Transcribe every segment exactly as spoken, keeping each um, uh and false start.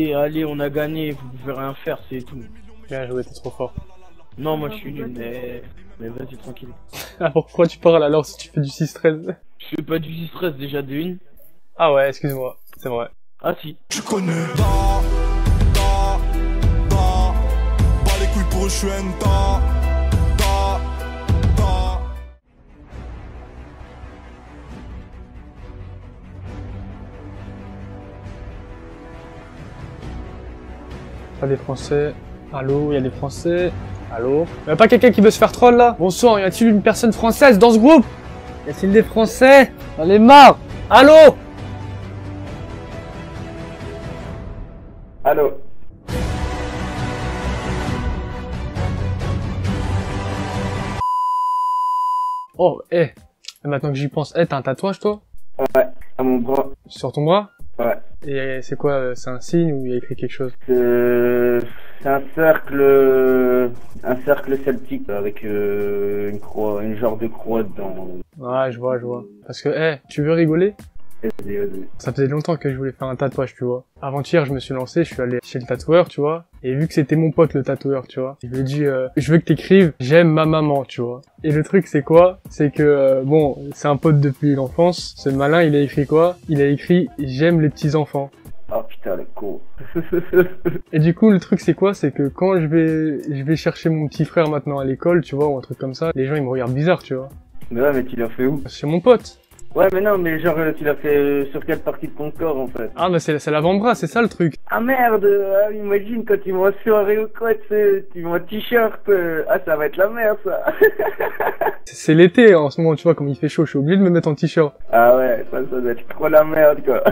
Et allez, on a gagné, vous pouvez rien faire, c'est tout. Bien joué, t'es trop fort. Non, moi je suis nul, mais... Mais vas-y, tranquille. Ah, pourquoi tu parles alors si tu fais du six treize? Je fais pas du six treize déjà de une. Ah ouais, excuse-moi, c'est vrai. Ah si. Je connais. Da, da, da, bas les couilles pour Chuen, da, da, da. Pas des Français. Allô, il y a des Français. Allô? Y'a pas quelqu'un qui veut se faire troll là? Bon sang, y a-t-il une personne française dans ce groupe? Y a-t-il des Français? J'en ai marre! Allô? Allô? Oh, eh! Hey. Maintenant que j'y pense, eh, hey, t'as un tatouage toi? Ouais, à mon bras. Sur ton bras? Ouais. Et c'est quoi? C'est un signe ou il y a écrit quelque chose? Euh... C'est un cercle, un cercle celtique avec euh, une croix, une genre de croix dedans. Ouais, je vois, je vois. Parce que, eh, hey, tu veux rigoler? Vas-y, vas-y. Ça faisait longtemps que je voulais faire un tatouage, tu vois. Avant-hier, je me suis lancé, je suis allé chez le tatoueur, tu vois. Et vu que c'était mon pote le tatoueur, tu vois, je lui ai dit, euh, je veux que t'écrives, j'aime ma maman, tu vois. Et le truc, c'est quoi? C'est que, euh, bon, c'est un pote depuis l'enfance. Ce malin, il a écrit quoi? Il a écrit, j'aime les petits enfants. Ah putain, le con. Et du coup, le truc c'est quoi? C'est que quand je vais je vais chercher mon petit frère maintenant à l'école, tu vois, ou un truc comme ça, les gens ils me regardent bizarre, tu vois. Mais ouais, mais tu l'as fait où? Chez mon pote. Ouais, mais non, mais genre tu l'as fait sur quelle partie de ton corps en fait? Ah, mais c'est l'avant-bras, c'est ça le truc. Ah merde, ah, imagine quand ils vont en soirée ou quoi, tu sais, ils vont en t-shirt, euh, ah ça va être la merde ça. C'est l'été en ce moment, tu vois, comme il fait chaud, je suis obligé de me mettre en t-shirt. Ah ouais, ça, ça doit être trop la merde, quoi.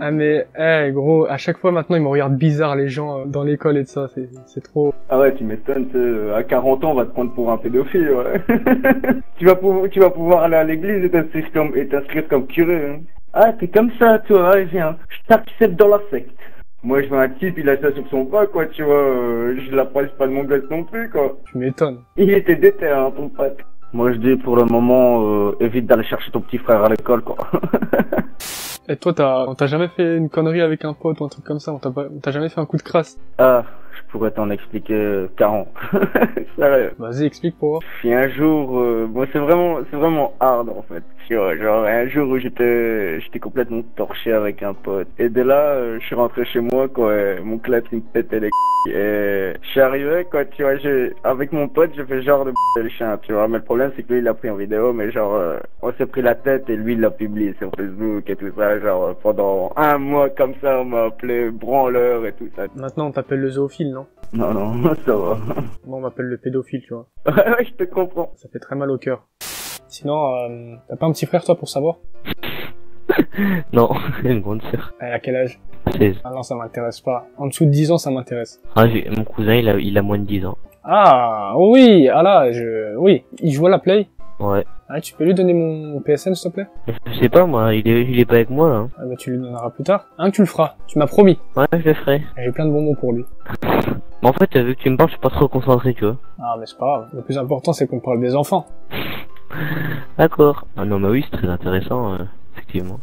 Ah mais, eh hey, gros, à chaque fois maintenant, ils me regardent bizarre, les gens, euh, dans l'école et de ça, c'est trop... Ah ouais, tu m'étonnes, euh, à quarante ans, on va te prendre pour un pédophile, ouais. tu, vas pour, tu vas pouvoir aller à l'église et t'inscrire comme, comme curé, hein. Ah, t'es comme ça, toi, allez, viens, je t'accepte dans la secte. Moi, je vois un type, il a ça sur son bras, quoi, tu vois, euh, je l'apprête pas de mon gosse non plus, quoi. Tu m'étonnes. Il était déter, hein, ton pote. Moi je dis pour le moment, euh, évite d'aller chercher ton petit frère à l'école quoi. Et toi t'as, on t'a jamais fait une connerie avec un pote ou un truc comme ça? On t'a pas... jamais fait un coup de crasse? Ah, je pourrais t'en expliquer quarante. Sérieux. Vas-y explique pour moi. Puis un jour, euh, bon c'est vraiment, c'est vraiment hard en fait. Genre un jour où j'étais j'étais complètement torché avec un pote. Et de là, euh, je suis rentré chez moi quoi, et mon clap il me pétait les c***. Et je suis arrivé quoi, tu vois, avec mon pote j'ai fait genre de b***** le chien, tu vois. Mais le problème c'est que lui il l'a pris en vidéo, mais genre euh, on s'est pris la tête et lui il l'a publié sur Facebook et tout ça. Genre pendant un mois comme ça on m'a appelé branleur et tout ça. Maintenant on t'appelle le zoophile non? Non non, ça va. Moi on m'appelle le pédophile tu vois. Ouais ouais je te comprends. Ça fait très mal au cœur. Sinon, euh, t'as pas un petit frère, toi, pour savoir? Non, une grande sœur. Elle a quel âge? seize. Ah non, ça m'intéresse pas. En dessous de dix ans, ça m'intéresse. Ah, mon cousin, il a, il a moins de dix ans. Ah, oui, ah là, je... Oui, il joue à la Play? Ouais. Ah, tu peux lui donner mon P S N, s'il te plaît? Je sais pas, moi, il est, il est pas avec moi, là. Ah bah, tu lui donneras plus tard. Hein, tu le feras. Tu m'as promis. Ouais, je le ferai. J'ai plein de bons mots pour lui. Mais en fait, vu que tu me parles, je suis pas trop concentré, tu vois. Ah, mais c'est pas grave. Le plus important, c'est qu'on parle des enfants. D'accord. Ah non, mais oui, c'est très intéressant, euh, effectivement.